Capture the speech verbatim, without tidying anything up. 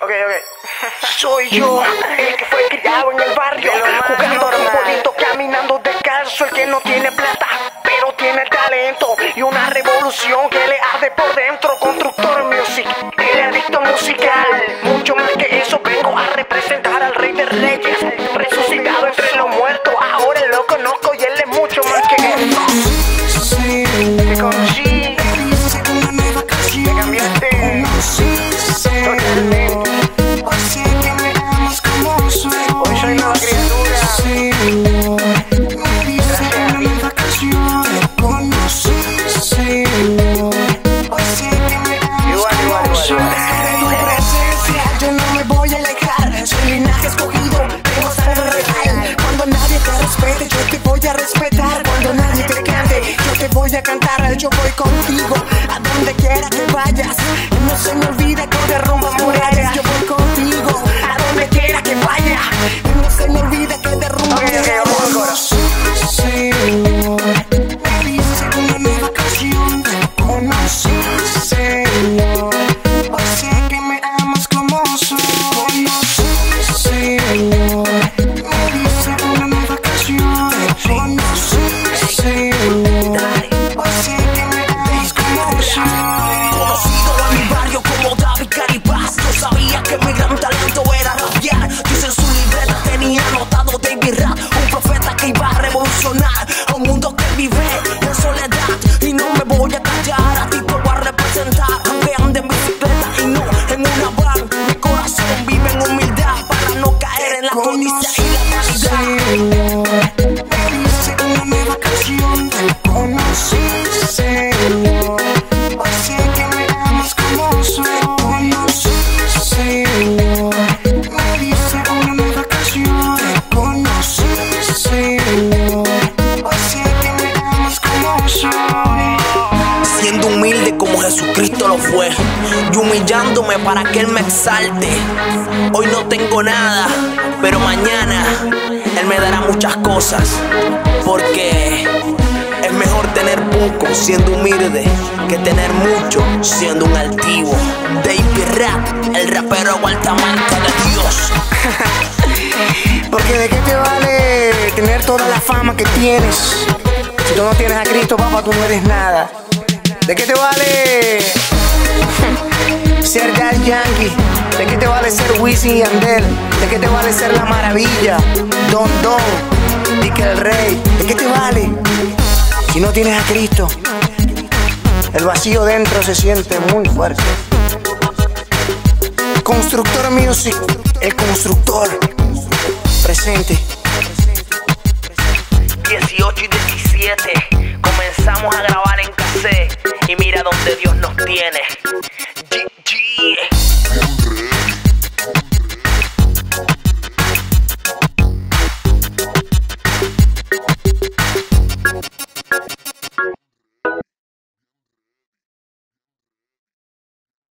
Ok, ok. Soy yo, el que fue criado en el barrio, jugando a un bolito, caminando descalzo, el que no tiene plata, pero tiene talento y una revolución que le hace por dentro. Constructor Music, el adicto musical. Mucho más que eso, vengo a representar al Rey de Reyes, resucitado entre los muertos. Ahora lo conozco y él es mucho más que eso. Sí, te conocí, te cambiaste totalmente. Yo voy contigo a donde quiera que vayas, no se me olvida que derrumba murallas. Yo voy contigo a donde quiera que vaya, no se me olvida que derrumba murallas. Okay, humillándome para que Él me exalte. Hoy no tengo nada, pero mañana Él me dará muchas cosas, porque es mejor tener poco siendo humilde que tener mucho siendo un altivo. David Rad, el rapero guatamanta de Dios. Porque de qué te vale tener toda la fama que tienes si tú no tienes a Cristo, papá, tú no eres nada. ¿De qué te vale ser Jack Yankee? ¿De qué te vale ser Wisin y Ander? ¿De qué te vale ser La Maravilla, Don Don, y que El Rey? ¿De qué te vale si no tienes a Cristo? El vacío dentro se siente muy fuerte. Constructor Music, el constructor presente. dieciocho y diecisiete comenzamos a grabar en cassette y mira donde Dios nos tiene.